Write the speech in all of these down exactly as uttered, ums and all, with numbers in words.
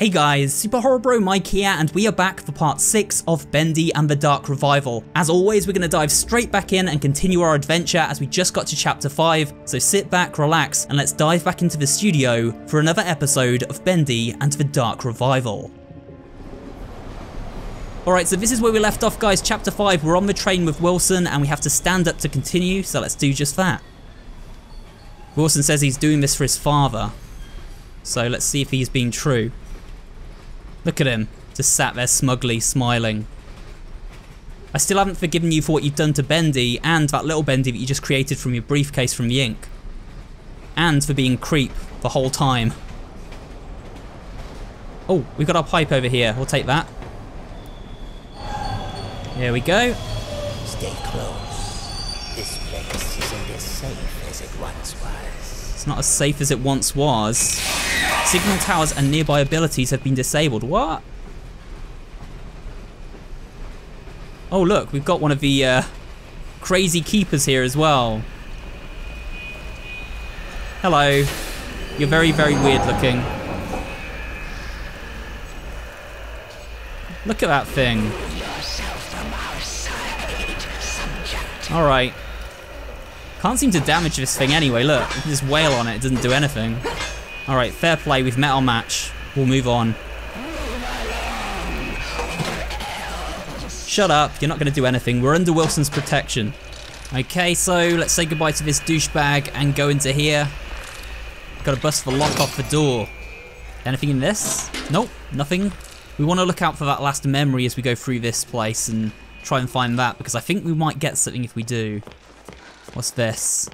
Hey guys, Super Horror Bro Mike here, and we are back for part six of Bendy and the Dark Revival. As always, we're going to dive straight back in and continue our adventure as we just got to chapter five, so sit back, relax, and let's dive back into the studio for another episode of Bendy and the Dark Revival. Alright, so this is where we left off, guys. Chapter five, we're on the train with Wilson, and we have to stand up to continue, so let's do just that. Wilson says he's doing this for his father, so let's see if he's being true. Look at him, just sat there smugly, smiling. I still haven't forgiven you for what you've done to Bendy, and that little Bendy that you just created from your briefcase from the Ink. And for being creep the whole time. Oh, we've got our pipe over here, we'll take that. Here we go. Stay close. This place isn't as safe as it once was. It's not as safe as it once was. Signal towers and nearby abilities have been disabled. What? Oh look, we've got one of the uh, crazy keepers here as well. Hello. You're very, very weird looking. Look at that thing. Alright. Can't seem to damage this thing anyway, look. You can just wail on it, it doesn't do anything. Alright, fair play, we've met our match. We'll move on. Shut up, you're not going to do anything. We're under Wilson's protection. Okay, so let's say goodbye to this douchebag and go into here. Got to bust the lock off the door. Anything in this? Nope, nothing. We want to look out for that last memory as we go through this place and try and find that, because I think we might get something if we do. What's this?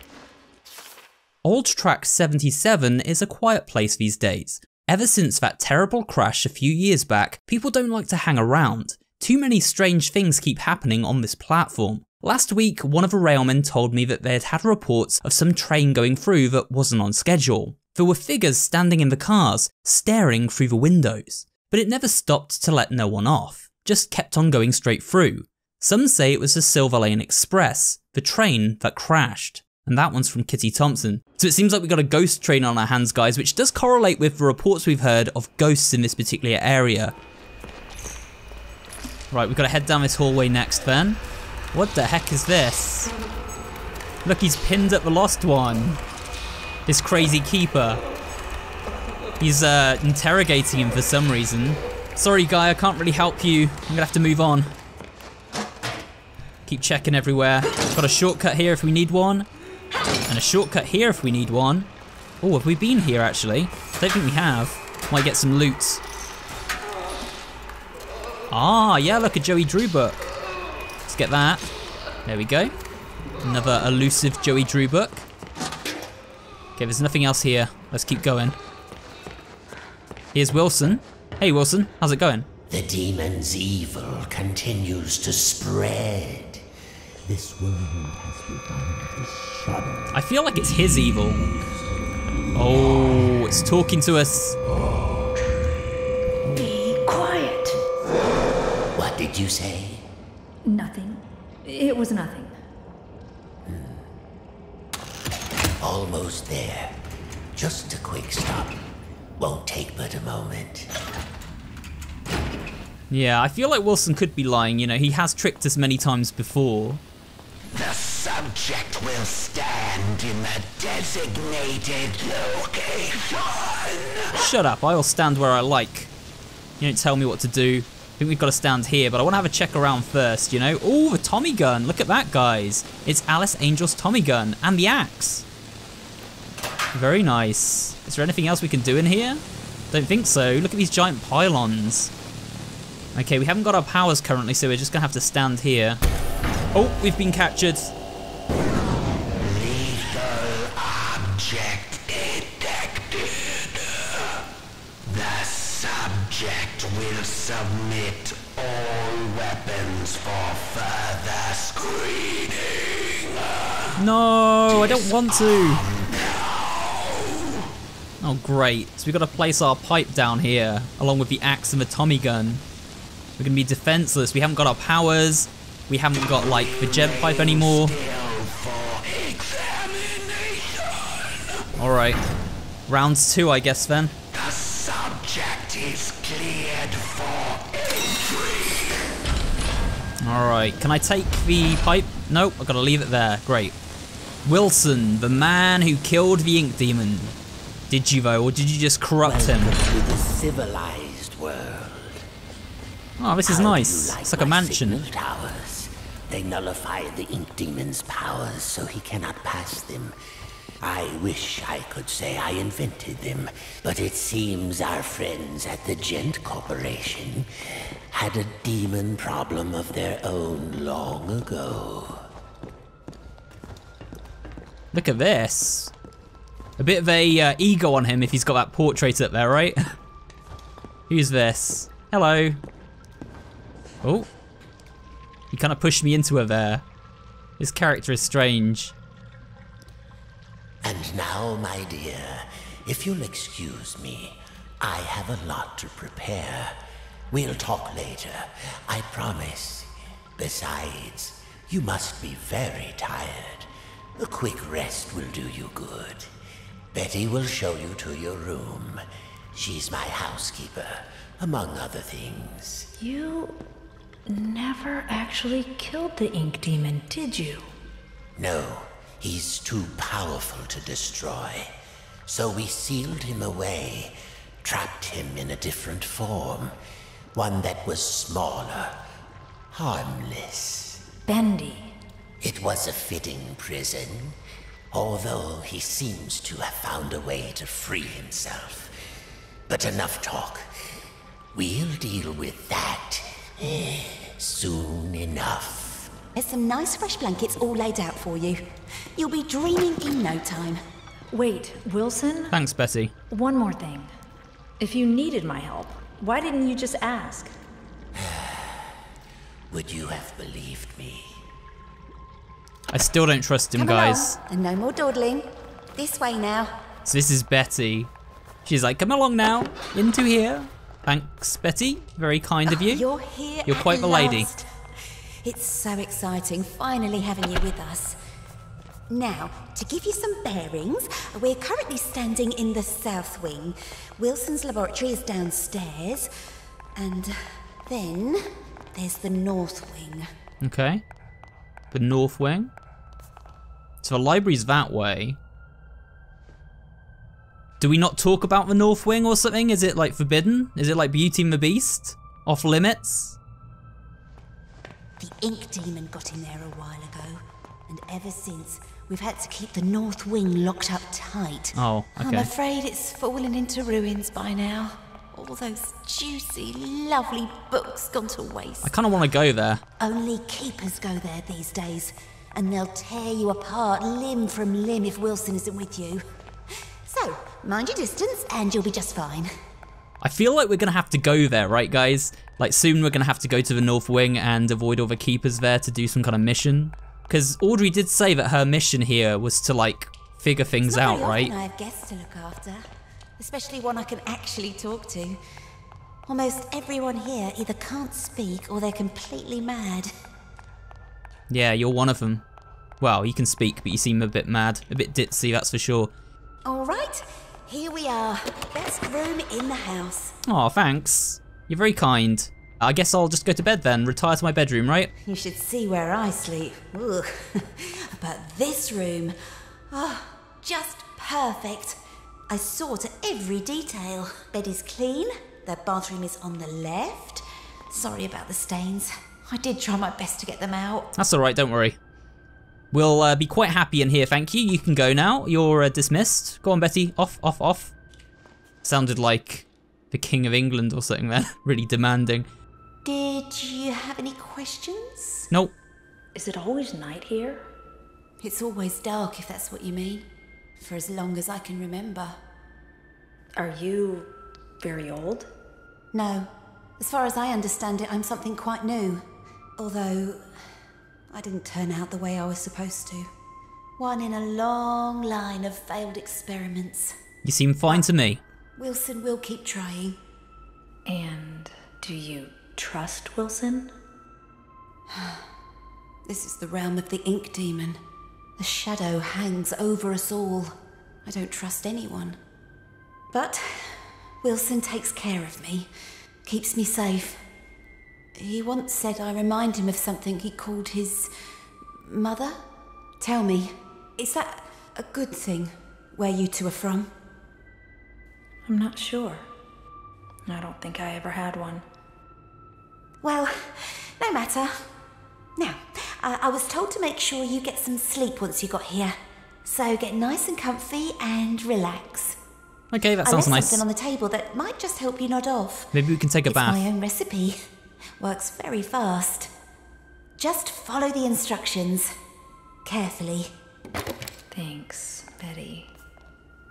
Old track seventy-seven is a quiet place these days. Ever since that terrible crash a few years back, people don't like to hang around. Too many strange things keep happening on this platform. Last week, one of the railmen told me that they had had reports of some train going through that wasn't on schedule. There were figures standing in the cars, staring through the windows. But it never stopped to let no one off, just kept on going straight through. Some say it was the Silver Lane Express, the train that crashed. And that one's from Kitty Thompson. So it seems like we've got a ghost train on our hands, guys, which does correlate with the reports we've heard of ghosts in this particular area. Right, we've got to head down this hallway next then. What the heck is this? Look, he's pinned at the lost one. This crazy keeper. He's uh, interrogating him for some reason. Sorry guy, I can't really help you. I'm gonna have to move on. Keep checking everywhere. Got a shortcut here if we need one. And a shortcut here if we need one. Oh, have we been here actually? I don't think we have. Might get some loot. Ah, yeah, look, a Joey Drew book. Let's get that. There we go. Another elusive Joey Drew book. Okay, there's nothing else here. Let's keep going. Here's Wilson. Hey Wilson, how's it going? The demon's evil continues to spread. This world has begun to shudder. I feel like it's his evil. Oh, it's talking to us. Be quiet. What did you say? Nothing. It was nothing. Hmm. Almost there. Just a quick stop. Won't take but a moment. Yeah, I feel like Wilson could be lying, you know, he has tricked us many times before. The subject will stand in the designated location. Shut up, I will stand where I like. You don't tell me what to do. I think we've got to stand here, but I want to have a check around first, you know. Ooh, the Tommy gun, look at that, guys. It's Alice Angel's Tommy gun, and the axe. Very nice. Is there anything else we can do in here? Don't think so, look at these giant pylons. Okay, we haven't got our powers currently, so we're just gonna have to stand here. Oh, we've been captured. Lethal object detected. The subject will submit all weapons for further screening. No, I don't want to. Oh, great. So we've got to place our pipe down here, along with the axe and the Tommy gun. We're going to be defenseless. We haven't got our powers. We haven't got, like, the Gent pipe anymore. Alright. Round two, I guess, then. The subject is cleared for entry. Alright, can I take the pipe? Nope, I've got to leave it there. Great. Wilson, the man who killed the Ink Demon. Did you though, or did you just corrupt Welcome him? To the civilized world. Oh, this How is nice. Like it's like a mansion. Towers? They nullified the Ink Demon's powers so he cannot pass them. I wish I could say I invented them, but it seems our friends at the Gent Corporation had a demon problem of their own long ago. Look at this. A bit of a uh, ego on him if he's got that portrait up there, right? Who's this? Hello. Oh. He kind of pushed me into her there. This character is strange. And now, my dear, if you'll excuse me, I have a lot to prepare. We'll talk later, I promise. Besides, you must be very tired. A quick rest will do you good. Betty will show you to your room. She's my housekeeper, among other things. You never actually killed the Ink Demon, did you? No, he's too powerful to destroy. So we sealed him away, trapped him in a different form. One that was smaller, harmless. Bendy. It was a fitting prison. Although he seems to have found a way to free himself. But enough talk. We'll deal with that soon enough. There's some nice fresh blankets all laid out for you. You'll be dreaming in no time. Wait, Wilson? Thanks, Betty. One more thing. If you needed my help, why didn't you just ask? Would you have believed me? I still don't trust him, Come guys. Along. And no more dawdling. This way now. So this is Betty. She's like, "Come along now, into here." Thanks, Betty. Very kind of you. Oh, you're here. You're quite the lady. It's so exciting, finally having you with us. Now, to give you some bearings, we're currently standing in the south wing. Wilson's laboratory is downstairs, and then there's the north wing. Okay. The north wing. So the library's that way. Do we not talk about the north wing or something? Is it like forbidden? Is it like Beauty and the Beast? Off limits? The Ink Demon got in there a while ago, and ever since we've had to keep the north wing locked up tight. Oh, okay. I'm afraid it's fallen into ruins by now. All those juicy, lovely books gone to waste. I kind of want to go there. Only keepers go there these days, and they'll tear you apart limb from limb if Wilson isn't with you. So, mind your distance and you'll be just fine. I feel like we're going to have to go there, right guys? Like soon we're going to have to go to the North Wing and avoid all the keepers there to do some kind of mission. Because Audrey did say that her mission here was to like figure things out, right? I have guests to look after. Especially one I can actually talk to. Almost everyone here either can't speak or they're completely mad. Yeah, you're one of them. Well, you can speak, but you seem a bit mad. A bit ditzy, that's for sure. Alright, here we are. Best room in the house. Aw, thanks. You're very kind. I guess I'll just go to bed then. Retire to my bedroom, right? You should see where I sleep. Ooh. But this room... Oh, just perfect. I saw to every detail. Bed is clean, the bathroom is on the left. Sorry about the stains. I did try my best to get them out. That's alright, don't worry. We'll uh, be quite happy in here, thank you. You can go now, you're uh, dismissed. Go on, Betty, off, off, off. Sounded like the King of England or something there, really demanding. Did you have any questions? Nope. Is it always night here? It's always dark, if that's what you mean. For as long as I can remember. Are you very old? No. As far as I understand it, I'm something quite new. Although, I didn't turn out the way I was supposed to. One in a long line of failed experiments. You seem fine to me. Wilson will keep trying. And do you trust Wilson? This is the realm of the Ink Demon. The shadow hangs over us all. I don't trust anyone. But Wilson takes care of me, keeps me safe. He once said I remind him of something he called his mother. Tell me, is that a good thing, where you two are from? I'm not sure. I don't think I ever had one. Well, no matter. Now, I, I was told to make sure you get some sleep once you got here. So get nice and comfy and relax. Okay, that sounds nice. I left something on the table that might just help you nod off. Maybe we can take a bath. It's my own recipe. Works very fast. Just follow the instructions. Carefully. Thanks, Betty.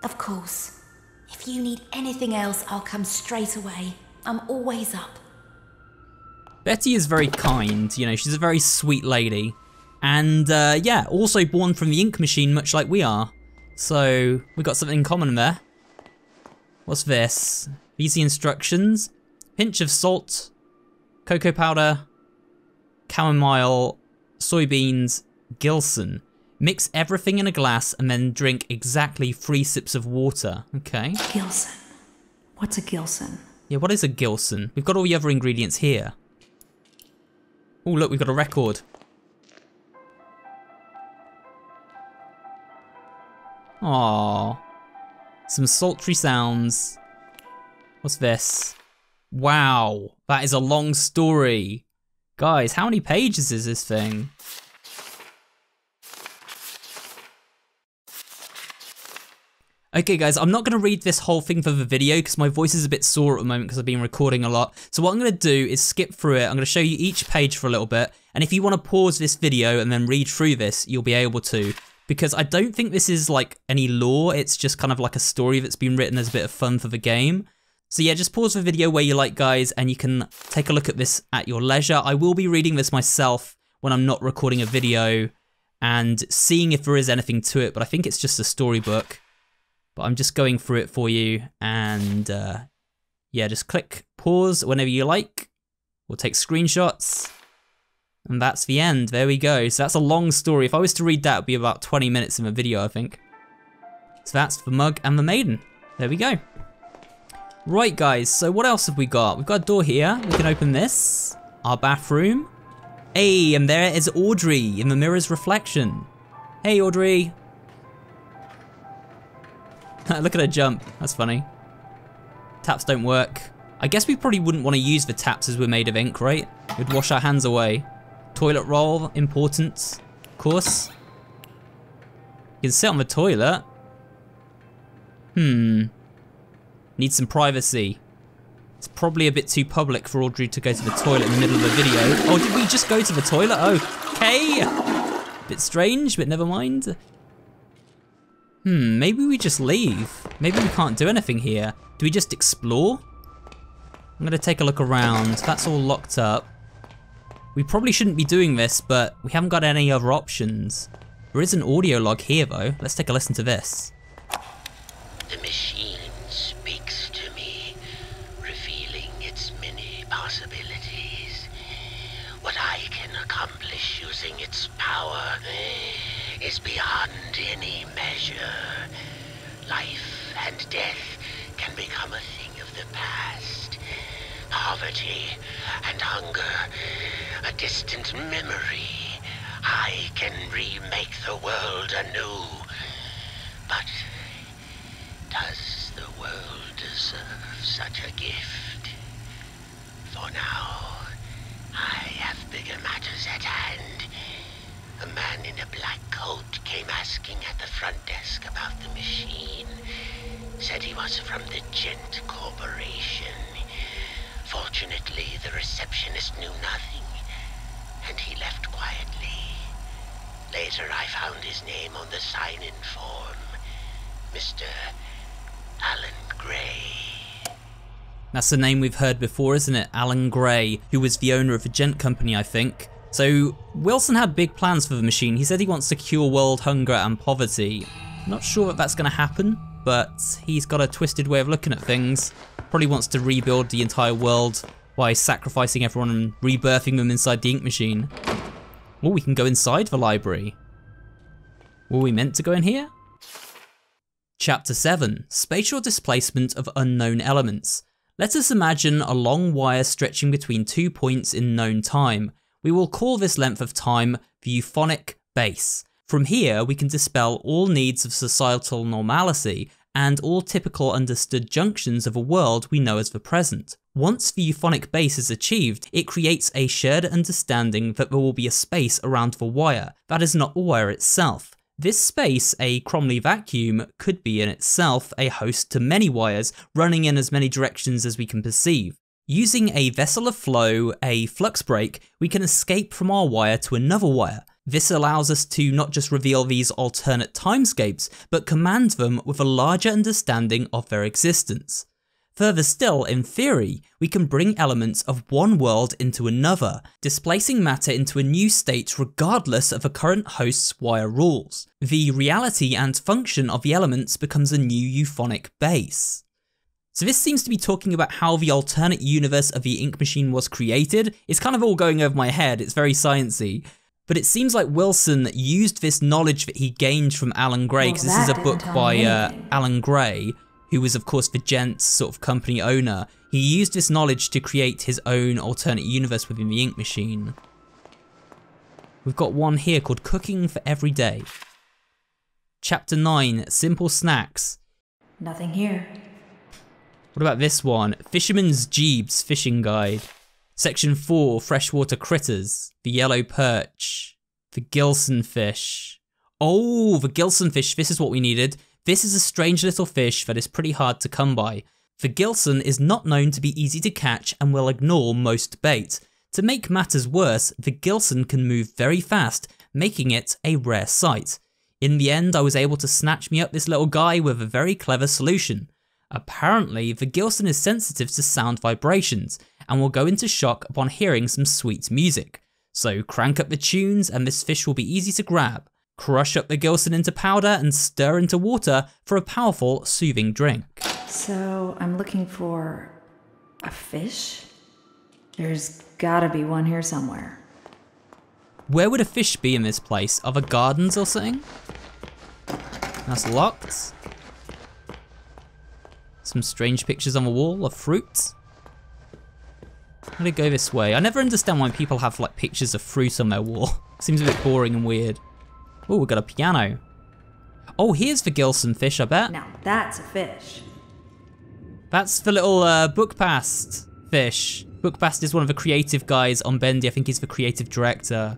Of course. If you need anything else, I'll come straight away. I'm always up. Betty is very kind, you know, she's a very sweet lady. And uh, yeah, also born from the Ink Machine, much like we are. So we got something in common there. What's this? Easy instructions. Pinch of salt, cocoa powder, chamomile, soybeans, Gilson. Mix everything in a glass and then drink exactly three sips of water. Okay. Gilson. What's a Gilson? Yeah, what is a Gilson? We've got all the other ingredients here. Oh, look, we've got a record. Aww. Some sultry sounds. What's this? Wow, that is a long story. Guys, how many pages is this thing? Okay guys, I'm not going to read this whole thing for the video because my voice is a bit sore at the moment because I've been recording a lot. So what I'm going to do is skip through it. I'm going to show you each page for a little bit. And if you want to pause this video and then read through this, you'll be able to. Because I don't think this is like any lore. It's just kind of like a story that's been written as a bit of fun for the game. So yeah, just pause the video where you like, guys, and you can take a look at this at your leisure. I will be reading this myself when I'm not recording a video and seeing if there is anything to it. But I think it's just a storybook. But I'm just going through it for you, and uh, yeah, just click pause whenever you like. We'll take screenshots, and that's the end. There we go. So that's a long story. If I was to read that, it'd be about twenty minutes in the video, I think. So that's the mug and the maiden. There we go. Right, guys, so what else have we got? We've got a door here. We can open this. Our bathroom. Hey, and there is Audrey in the mirror's reflection. Hey, Audrey. Look at her jump. That's funny. Taps don't work. I guess we probably wouldn't want to use the taps as we're made of ink, right? We'd wash our hands away. Toilet roll, important. Of course. You can sit on the toilet. Hmm. Need some privacy. It's probably a bit too public for Audrey to go to the toilet in the middle of the video. Oh, did we just go to the toilet? Oh, okay. Bit strange, but never mind. Hmm, maybe we just leave. Maybe we can't do anything here. Do we just explore? I'm gonna take a look around. That's all locked up. We probably shouldn't be doing this, but we haven't got any other options. There is an audio log here though. Let's take a listen to this. The machine speaks to me, revealing its many possibilities. What I can accomplish using its power is beyond any measure. Life and death can become a thing of the past. Poverty and hunger, a distant memory. I can remake the world anew. But does the world deserve such a gift? For now, I have bigger matters at hand. A man in a black coat came asking at the front desk about the machine. Said he was from the Gent Corporation. Fortunately, the receptionist knew nothing, and he left quietly. Later, I found his name on the sign-in form. Mister Alan Gray. That's a name we've heard before, isn't it? Alan Gray, who was the owner of the Gent Company, I think. So, Wilson had big plans for the machine. He said he wants to cure world hunger and poverty. Not sure that that's going to happen, but he's got a twisted way of looking at things. Probably wants to rebuild the entire world by sacrificing everyone and rebirthing them inside the ink machine. Oh, we can go inside the library. Were we meant to go in here? Chapter seven, Spatial Displacement of Unknown Elements. Let us imagine a long wire stretching between two points in known time. We will call this length of time the euphonic base. From here we can dispel all needs of societal normality and all typical understood junctions of a world we know as the present. Once the euphonic base is achieved, it creates a shared understanding that there will be a space around the wire, that is not the wire itself. This space, a Cromley vacuum, could be in itself a host to many wires running in as many directions as we can perceive. Using a vessel of flow, a flux break, we can escape from our wire to another wire. This allows us to not just reveal these alternate timescapes, but command them with a larger understanding of their existence. Further still, in theory, we can bring elements of one world into another, displacing matter into a new state regardless of the current host's wire rules. The reality and function of the elements becomes a new euphonic base. So this seems to be talking about how the alternate universe of the Ink Machine was created. It's kind of all going over my head, it's very sciencey. But it seems like Wilson used this knowledge that he gained from Alan Gray, because well, this is a book by uh, Alan Gray, who was of course the Gent sort of company owner. He used this knowledge to create his own alternate universe within the Ink Machine. We've got one here called Cooking for Every Day. Chapter nine, Simple Snacks. Nothing here. What about this one? Fisherman's Jeeb's Fishing Guide. Section four, Freshwater Critters. The Yellow Perch. The Gilson Fish. Oh, the Gilson Fish, this is what we needed. This is a strange little fish that is pretty hard to come by. The Gilson is not known to be easy to catch and will ignore most bait. To make matters worse, the Gilson can move very fast, making it a rare sight. In the end, I was able to snatch me up this little guy with a very clever solution. Apparently, the Gilson is sensitive to sound vibrations and will go into shock upon hearing some sweet music. So crank up the tunes and this fish will be easy to grab. Crush up the Gilson into powder and stir into water for a powerful, soothing drink. So, I'm looking for a fish? There's gotta be one here somewhere. Where would a fish be in this place? Other gardens or something? That's locked. Some strange pictures on the wall of fruit. I'm gonna go this way. I never understand why people have like pictures of fruit on their wall. Seems a bit boring and weird. Oh, we got a piano. Oh, here's the Gilson fish, I bet. Now that's a fish. That's the little uh, Bookpast fish. Bookpast is one of the creative guys on Bendy. I think he's the creative director.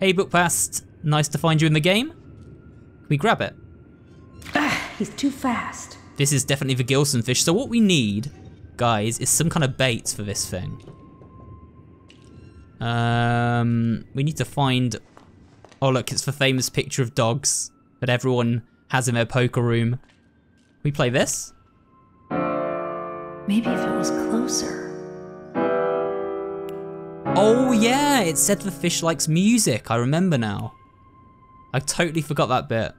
Hey, Bookpast. Nice to find you in the game. Can we grab it? Ugh, he's too fast. This is definitely the Gilson fish. So what we need, guys, is some kind of bait for this thing. Um, we need to find... Oh look, it's the famous picture of dogs that everyone has in their poker room. We play this? Maybe if it was closer. Oh yeah, it said the fish likes music. I remember now. I totally forgot that bit.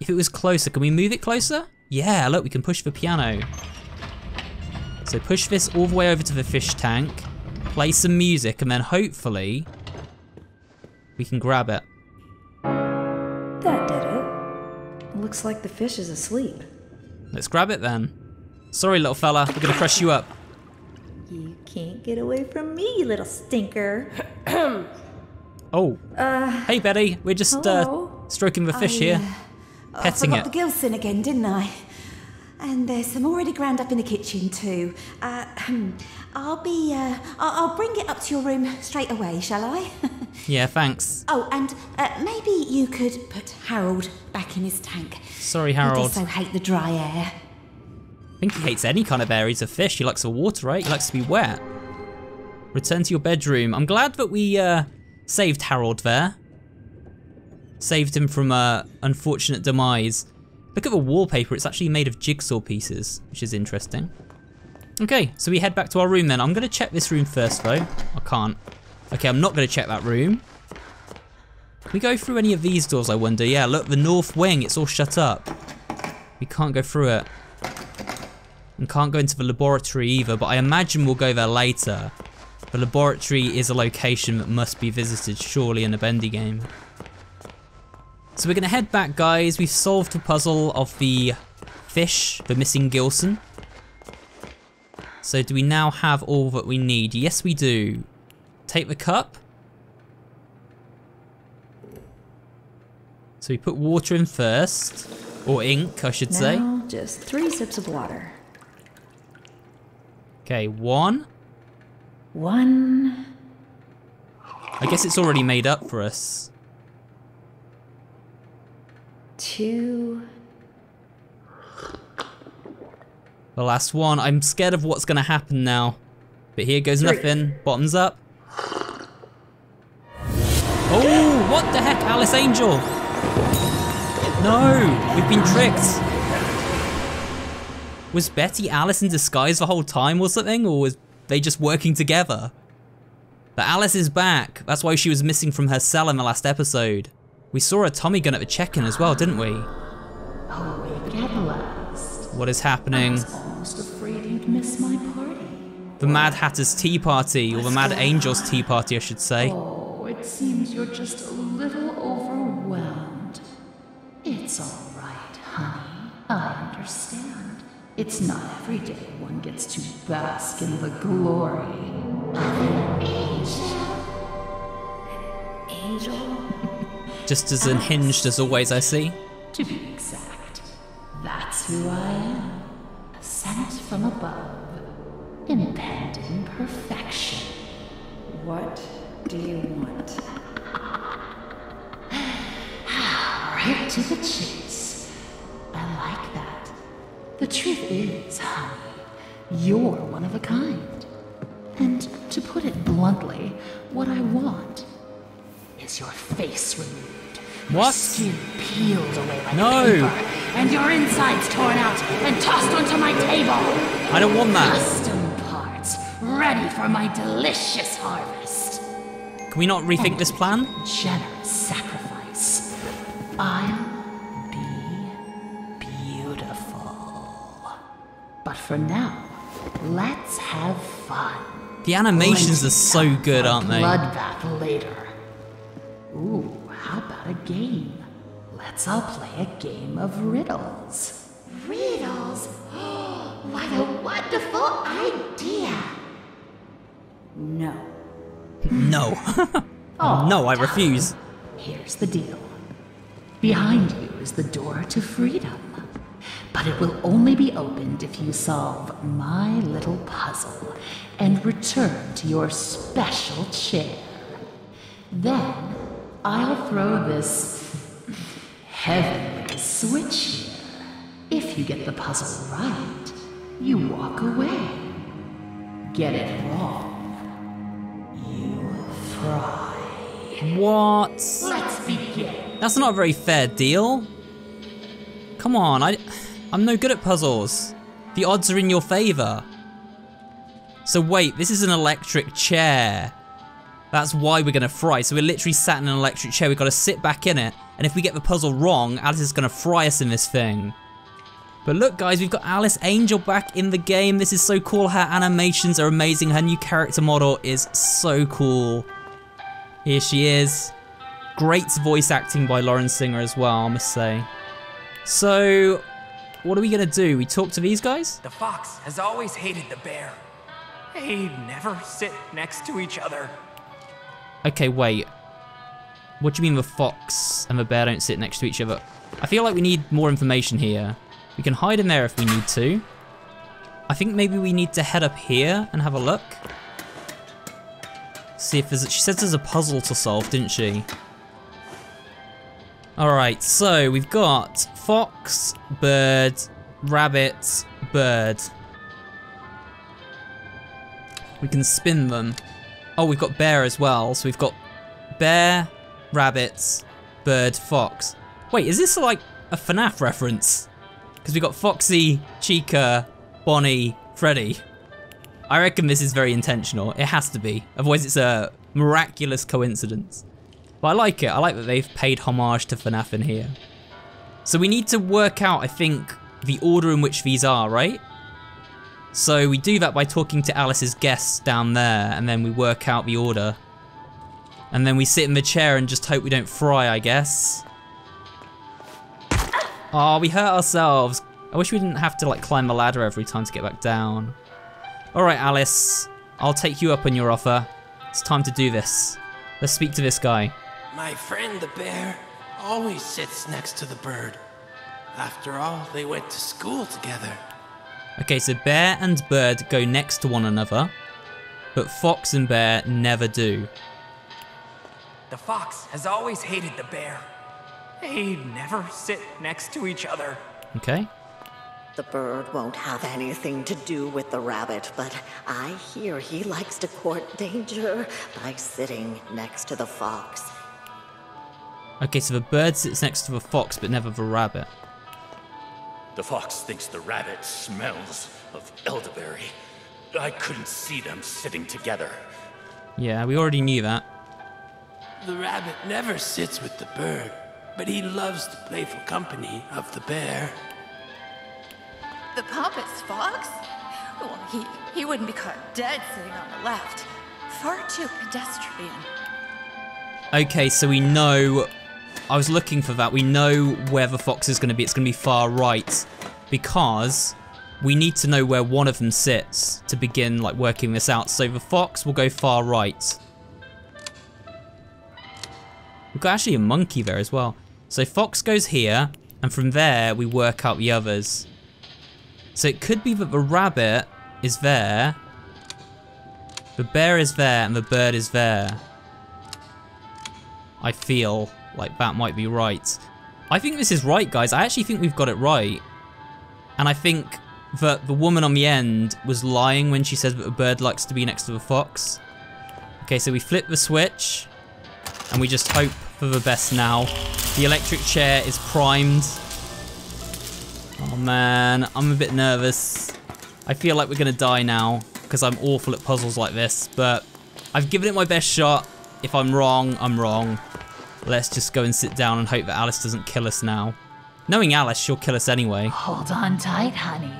If it was closer, can we move it closer? Yeah, look, we can push the piano. So push this all the way over to the fish tank, play some music, and then hopefully we can grab it. That did it. Looks like the fish is asleep. Let's grab it then. Sorry, little fella, we're gonna crush you up. You can't get away from me, you little stinker. Oh. Uh, hey, Betty. We're just uh, stroking the fish I, here, uh, petting I forgot it. The Gilson again, didn't I? And there's some already ground up in the kitchen too. Uh, I'll be. Uh, I'll bring it up to your room straight away, shall I? Yeah, thanks. Oh, and uh, maybe you could put Harold back in his tank. Sorry, Harold. He does so hate the dry air. I think he hates any kind of air. He's a fish. He likes the water, right? He likes to be wet. Return to your bedroom. I'm glad that we uh, saved Harold there. Saved him from an unfortunate demise. Look at the wallpaper. It's actually made of jigsaw pieces, which is interesting. Okay, so we head back to our room then. I'm going to check this room first, though. I can't. Okay, I'm not going to check that room. Can we go through any of these doors, I wonder? Yeah, look, the north wing, it's all shut up. We can't go through it. And can't go into the laboratory either, but I imagine we'll go there later. The laboratory is a location that must be visited, surely, in a Bendy game. So we're gonna head back, guys. We've solved the puzzle of the fish, the missing Gilson. So do we now have all that we need? Yes, we do. Take the cup. So we put water in first, or ink, I should say. Now, just three sips of water. Okay, one. One. I guess it's already made up for us. Two. The last one. I'm scared of what's gonna happen now. But here goes Three. Nothing. Bottoms up. Oh, what the heck, Alice Angel? No, we've been tricked. Was Betty Alice in disguise the whole time or something? Or was they just working together? But Alice is back. That's why she was missing from her cell in the last episode. We saw a Tommy gun at the check-in as well, didn't we? Oh, it happened last. What is happening? I was almost afraid you'd miss my party. The Mad Hatter's tea party, or the Mad Angel's tea party, I should say. Oh, it seems you're just a little overwhelmed. It's all right, honey. I understand. It's not every day one gets to bask in the glory of an angel. An angel? Just as unhinged as always, I see. To be exact, that's who I am. Sent from above. Impending perfection. What do you want? Right to the chase. I like that. The truth is, honey, you're one of a kind. And to put it bluntly, what I want is your face removed, what? Your skin peeled away like no. paper, and your insides torn out and tossed onto my table. I don't want that. Custom parts, ready for my delicious harvest. Can we not rethink and this plan? Generous sacrifice. I'll be beautiful. But for now, let's have fun. The animations Let's are so good, aren't they? Bloodbath later. Ooh, how about a game? Let's all play a game of riddles. Riddles? What a wonderful idea! No. No. Oh, no, I refuse. Here's the deal. Behind you is the door to freedom. But it will only be opened if you solve my little puzzle and return to your special chair. Then, I'll throw this heavenly switch here. If you get the puzzle right, you walk away. Get it wrong, you fry. What? Let's begin. That's not a very fair deal. Come on, I, I'm no good at puzzles. The odds are in your favor. So wait, this is an electric chair. That's why we're gonna fry. So we're literally sat in an electric chair. We've gotta sit back in it. And if we get the puzzle wrong, Alice is gonna fry us in this thing. But look, guys, we've got Alice Angel back in the game. This is so cool. Her animations are amazing. Her new character model is so cool. Here she is. Great voice acting by Lauren Singer as well, I must say. So, what are we gonna do? We talk to these guys? The fox has always hated the bear. They never sit next to each other. Okay, wait. What do you mean the fox and the bear don't sit next to each other? I feel like we need more information here. We can hide in there if we need to. I think maybe we need to head up here and have a look. See if there's a, she says there's a puzzle to solve, didn't she? Alright, so we've got fox, bird, rabbit, bird. We can spin them. Oh, we've got bear as well, so we've got bear, rabbits, bird, fox. Wait, is this like a FNAF reference? Because we've got Foxy, Chica, Bonnie, Freddy. I reckon this is very intentional. It has to be, otherwise it's a miraculous coincidence. But I like it, I like that they've paid homage to FNAF in here. So we need to work out, I think, the order in which these are, right? So we do that by talking to Alice's guests down there, and then we work out the order. And then we sit in the chair and just hope we don't fry, I guess. Oh, we hurt ourselves. I wish we didn't have to like climb the ladder every time to get back down. All right, Alice, I'll take you up on your offer. It's time to do this. Let's speak to this guy. My friend the bear always sits next to the bird. After all, they went to school together. Okay, so bear and bird go next to one another, but fox and bear never do. The fox has always hated the bear. They never sit next to each other. Okay. The bird won't have anything to do with the rabbit, but I hear he likes to court danger by sitting next to the fox. Okay, so the bird sits next to the fox, but never the rabbit. The fox thinks the rabbit smells of elderberry. I couldn't see them sitting together. Yeah, we already knew that. The rabbit never sits with the bird, but he loves the playful company of the bear. The pompous fox? Well, he, he wouldn't be caught dead sitting on the left. Far too pedestrian. Okay, so we know... I was looking for that. We know where the fox is going to be. It's going to be far right, because we need to know where one of them sits to begin like working this out. So the fox will go far right. We've got actually a monkey there as well. So fox goes here, and from there we work out the others. So it could be that the rabbit is there, the bear is there, and the bird is there. I feel like that might be right. I think this is right, guys. I actually think we've got it right. And I think that the woman on the end was lying when she says that the bird likes to be next to the fox. Okay, so we flip the switch and we just hope for the best now. The electric chair is primed. Oh man, I'm a bit nervous. I feel like we're gonna die now because I'm awful at puzzles like this, but I've given it my best shot. If I'm wrong, I'm wrong. Let's just go and sit down and hope that Alice doesn't kill us now. Knowing Alice, she'll kill us anyway. Hold on tight, honey.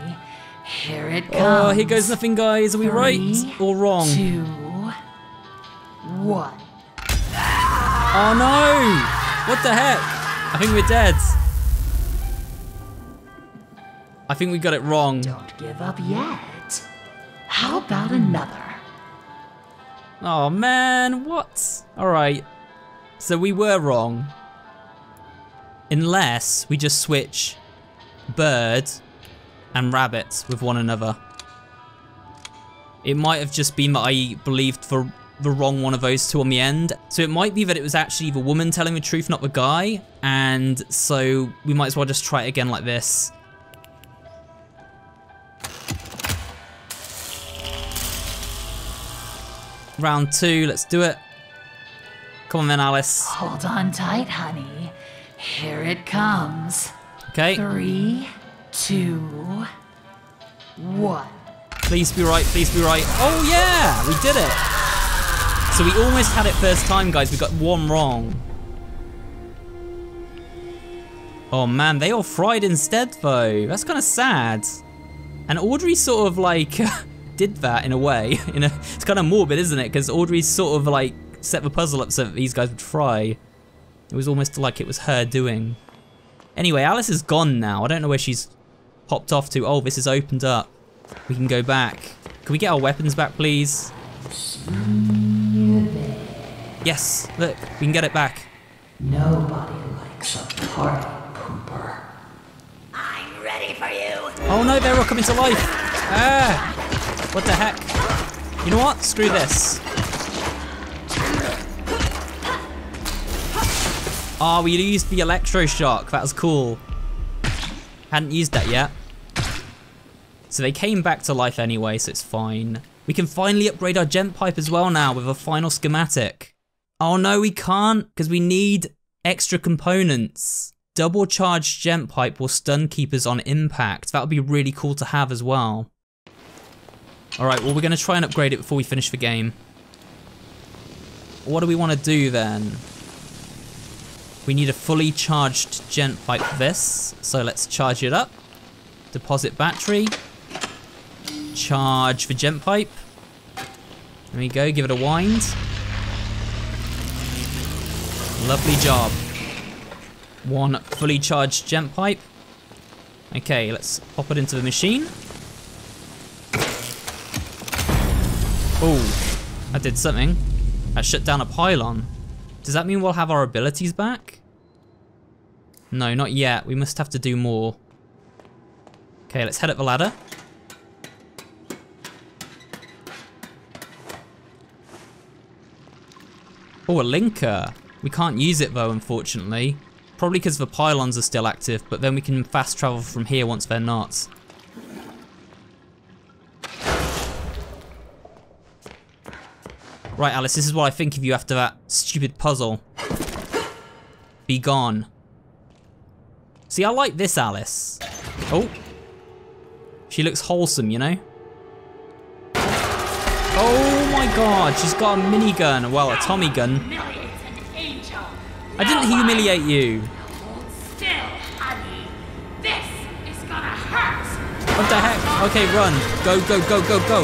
Here it comes. Oh, here goes nothing, guys. Are we Three, right or wrong? Two, one. Oh no! What the heck? I think we're dead. I think we got it wrong. Don't give up yet. How about another? Oh man, what? All right. So we were wrong. Unless we just switch bird and rabbit with one another. It might have just been that I believed for the wrong one of those two on the end. So it might be that it was actually the woman telling the truth, not the guy. And so we might as well just try it again like this. Round two, let's do it. Come on then, Alice. Hold on tight, honey. Here it comes. Okay. Three, two, one. Please be right, please be right. Oh yeah, we did it. So we almost had it first time, guys. We got one wrong. Oh man, they all fried instead though. That's kind of sad. And Audrey sort of like did that in a way. In a, it's kind of morbid, isn't it? Because Audrey sort of like set the puzzle up so that these guys would fry. It was almost like it was her doing. Anyway, Alice is gone now. I don't know where she's hopped off to. Oh, this is opened up. We can go back. Can we get our weapons back, please? Yes, look, we can get it back. Nobody likes a party pooper. I'm ready for you. Oh no, they're all coming to life. Ah, what the heck? You know what? Screw this. Oh, we used the electroshock. That was cool. Hadn't used that yet. So they came back to life anyway, so it's fine. We can finally upgrade our gent pipe as well now with a final schematic. Oh no, we can't, because we need extra components. Double charged gent pipe will stun keepers on impact. That would be really cool to have as well. All right, well, we're going to try and upgrade it before we finish the game. What do we want to do then? We need a fully charged gent pipe for this, so let's charge it up. Deposit battery. Charge the gent pipe. There we go, give it a wind. Lovely job. One fully charged gent pipe. Okay, let's pop it into the machine. Oh, I did something. I shut down a pylon. Does that mean we'll have our abilities back? No, not yet. We must have to do more. Okay, let's head up the ladder. Oh, a linker. We can't use it though, unfortunately. Probably because the pylons are still active, but then we can fast travel from here once they're not. Right, Alice, this is what I think of you after that stupid puzzle. Be gone. See, I like this Alice. Oh. She looks wholesome, you know? Oh my god, she's got a minigun. Well, a Tommy gun. I didn't humiliate you. What the heck? Okay, run. Go, go, go, go, go.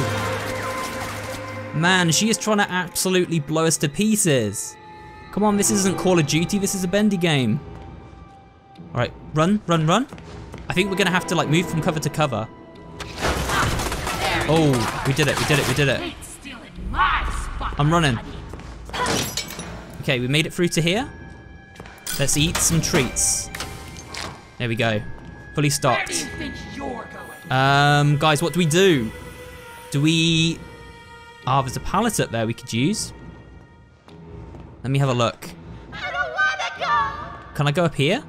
Man, she is trying to absolutely blow us to pieces. Come on, this isn't Call of Duty, this is a Bendy game. Alright, run, run, run. I think we're gonna have to like move from cover to cover. Oh, we did it, we did it, we did it. I'm running. Okay, we made it through to here. Let's eat some treats. There we go. Fully stocked. Um, guys, what do we do? Do we... Ah, there's a pallet up there we could use. Let me have a look. I don't wanna go. Can I go up here?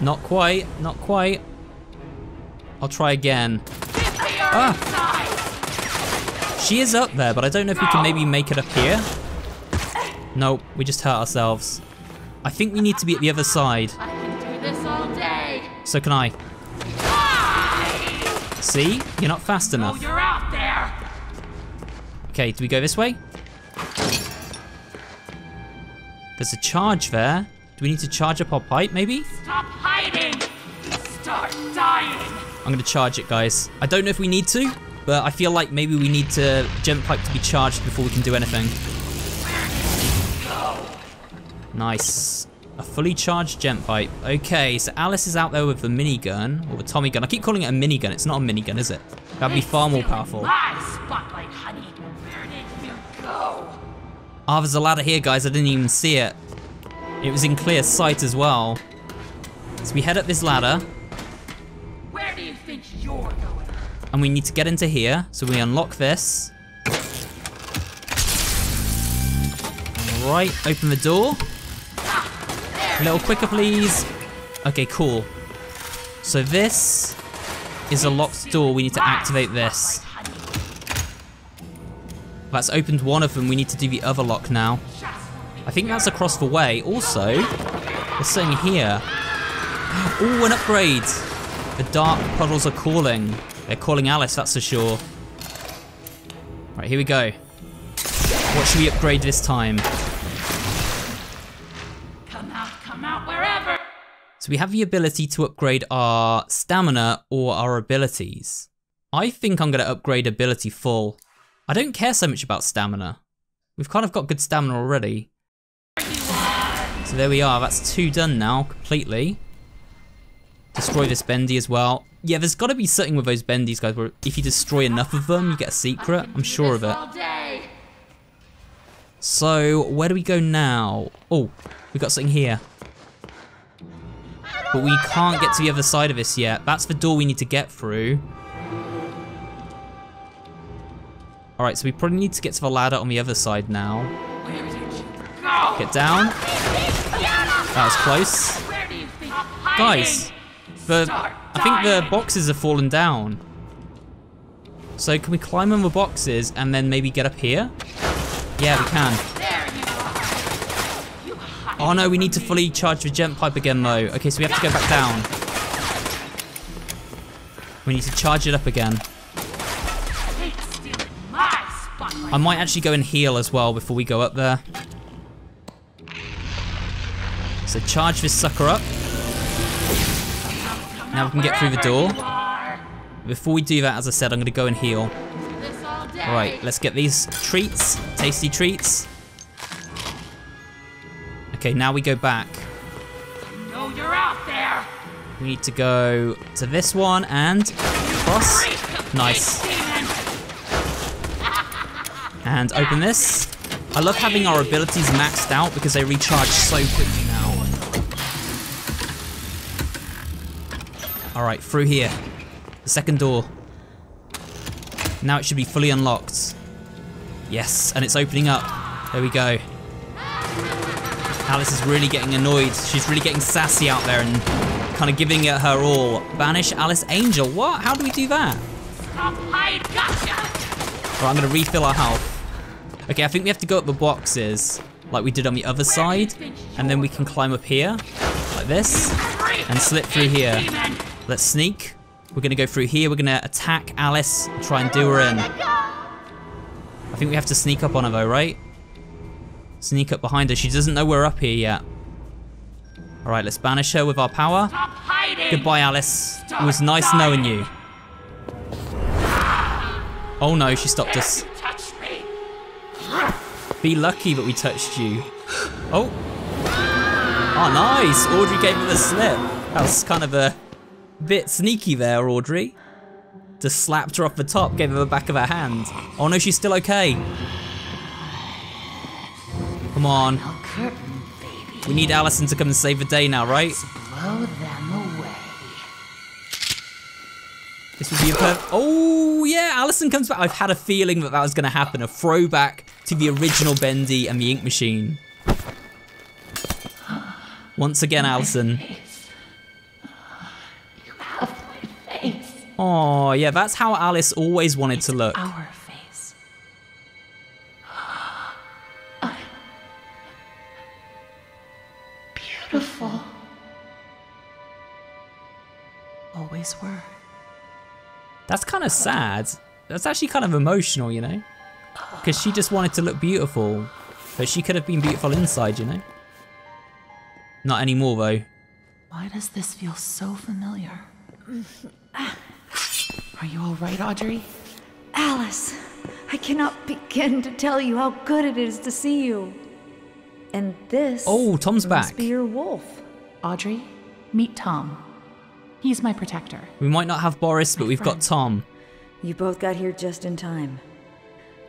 Not quite, not quite. I'll try again. Ah. She is up there, but I don't know if we can maybe make it up here. Nope, we just hurt ourselves. I think we need to be at the other side. I can do this all day. So can I. Bye. See? You're not fast enough. Oh, you're out there. Okay, do we go this way? There's a charge there. Do we need to charge up our pipe, maybe? Stop hiding! Start dying! I'm gonna charge it, guys. I don't know if we need to, but I feel like maybe we need to jump pipe to be charged before we can do anything. Nice. A fully charged gent pipe. Okay, so Alice is out there with the minigun, or the Tommy gun. I keep calling it a minigun. It's not a minigun, is it? That'd be far more powerful. Ah, there's a ladder here, guys. I didn't even see it. It was in clear sight as well. So we head up this ladder. Where do you think you're going? And we need to get into here, so we unlock this. All right, open the door. A little quicker, please. Okay, cool. So this is a locked door. We need to activate this. That's opened one of them. We need to do the other lock now. I think that's across the way. Also, there's something here. Ooh, an upgrade. The dark puddles are calling. They're calling Alice, that's for sure. Right, here we go. What should we upgrade this time? Come out, come out wherever. So we have the ability to upgrade our stamina or our abilities. I think I'm gonna upgrade ability full. I don't care so much about stamina. We've kind of got good stamina already. So there we are, that's two done now, completely. Destroy this Bendy as well. Yeah, there's gotta be something with those Bendies, guys, where if you destroy enough of them, you get a secret. I'm sure of it. So, where do we go now? Oh, we got something here. But we can't get to the other side of this yet. That's the door we need to get through. All right, so we probably need to get to the ladder on the other side now. Get down. That was close. Guys, the I think the boxes have fallen down. So can we climb on the boxes and then maybe get up here? Yeah, we can. Oh no, we need to fully charge the gent pipe again though. Okay, so we have to go back down. We need to charge it up again. I might actually go and heal as well before we go up there. So charge this sucker up. Now we can get through the door. Before we do that, as I said, I'm gonna go and heal. Right, let's get these treats, tasty treats. Okay, now we go back. We need to go to this one and cross. Nice. And open this. I love having our abilities maxed out because they recharge so quickly now. Alright, through here. The second door. Now it should be fully unlocked. Yes, and it's opening up. There we go. Alice is really getting annoyed. She's really getting sassy out there and kind of giving it her all. Banish Alice Angel. What? How do we do that? Right, I'm going to refill our health. Okay, I think we have to go up the boxes like we did on the other side. And then we can climb up here like this and slip through here. Let's sneak. We're going to go through here. We're going to attack Alice and try and do her in. I think we have to sneak up on her though, right? Sneak up behind her. She doesn't know we're up here yet. All right, let's banish her with our power. Goodbye, Alice. Stop it was nice dying. knowing you. Oh no, she stopped us. Be lucky that we touched you. Oh. Oh, nice. Audrey gave her the slip. That was kind of a bit sneaky there, Audrey. Just slapped her off the top, gave her the back of her hand. Oh no, she's still okay. Come on. Curtain, baby. We need Allison to come and save the day now, right? Let's blow them away. This would be a perfect. Oh, yeah, Allison comes back. I've had a feeling that that was going to happen. A throwback to the original Bendy and the Ink Machine. Once again, Allison. You have my face. Oh, yeah, that's how Alice always wanted it's to look. Our Always were. That's kind of sad. That's actually kind of emotional, you know? Because she just wanted to look beautiful. But she could have been beautiful inside, you know? Not anymore, though. Why does this feel so familiar? Are you all right, Audrey? Alice, I cannot begin to tell you how good it is to see you. And this oh, Tom's must back. be your wolf. Audrey, meet Tom. He's my protector. We might not have Boris, but my we've friend. got Tom. You both got here just in time.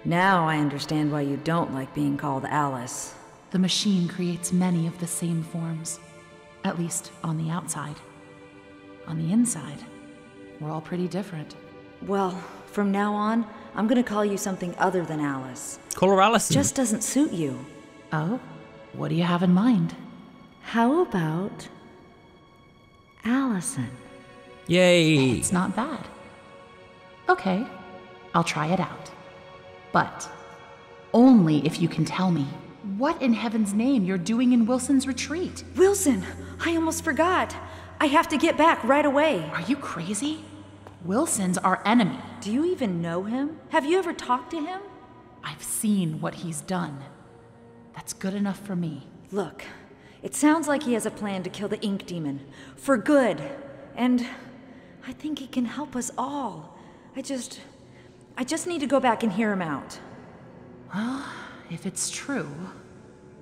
Now I understand why you don't like being called Alice. The machine creates many of the same forms. At least on the outside. On the inside, we're all pretty different. Well, from now on, I'm gonna call you something other than Alice. Call her Allison. Just doesn't suit you. Oh? What do you have in mind? How about Allison? Yay! It's not bad. Okay, I'll try it out. But only if you can tell me what in heaven's name you're doing in Wilson's retreat. Wilson! I almost forgot. I have to get back right away. Are you crazy? Wilson's our enemy. Do you even know him? Have you ever talked to him? I've seen what he's done. That's good enough for me. Look, it sounds like he has a plan to kill the Ink Demon. For good. And I think he can help us all. I just... I just need to go back and hear him out. Well, if it's true,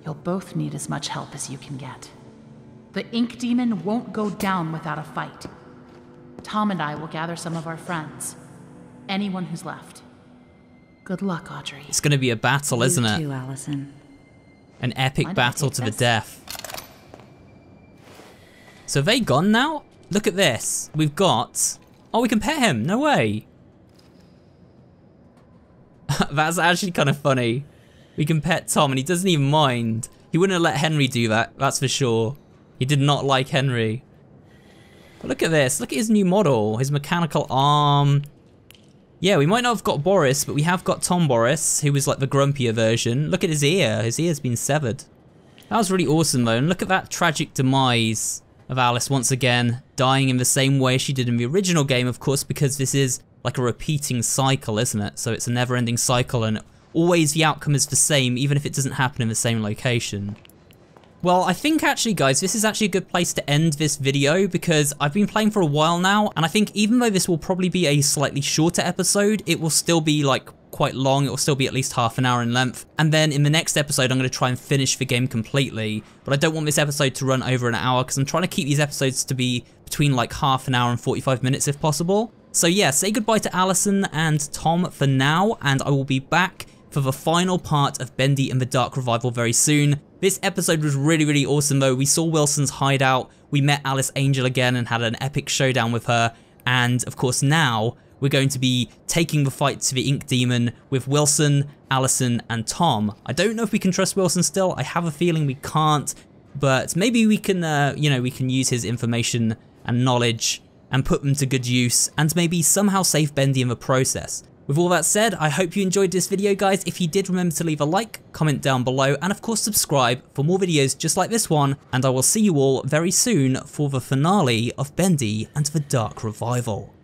you'll both need as much help as you can get. The Ink Demon won't go down without a fight. Tom and I will gather some of our friends. Anyone who's left. Good luck, Audrey. It's gonna be a battle, isn't it? You too, Allison. An epic battle to the death. So have they gone now? Look at this. We've got... Oh, we can pet him. No way. That's actually kind of funny. We can pet Tom and he doesn't even mind. He wouldn't have let Henry do that, that's for sure. He did not like Henry. But look at this. Look at his new model. His mechanical arm. Yeah, we might not have got Boris, but we have got Tom Boris, who was like the grumpier version. Look at his ear. His ear's been severed. That was really awesome, though. And look at that tragic demise of Alice once again, dying in the same way she did in the original game, of course, because this is like a repeating cycle, isn't it? So it's a never-ending cycle, and always the outcome is the same, even if it doesn't happen in the same location. Well, I think actually, guys, this is actually a good place to end this video because I've been playing for a while now, and I think even though this will probably be a slightly shorter episode, it will still be like quite long. It will still be at least half an hour in length. And then in the next episode, I'm going to try and finish the game completely, but I don't want this episode to run over an hour because I'm trying to keep these episodes to be between like half an hour and forty-five minutes if possible. So yeah, say goodbye to Allison and Tom for now, and I will be back for the final part of Bendy and the Dark Revival very soon. This episode was really, really awesome though. We saw Wilson's hideout, we met Alice Angel again and had an epic showdown with her, and of course now we're going to be taking the fight to the Ink Demon with Wilson, Allison and Tom. I don't know if we can trust Wilson still, I have a feeling we can't, but maybe we can, uh, you know, we can use his information and knowledge and put them to good use and maybe somehow save Bendy in the process. With all that said, I hope you enjoyed this video guys. If you did, remember to leave a like, comment down below, and of course subscribe for more videos just like this one, and I will see you all very soon for the finale of Bendy and the Dark Revival.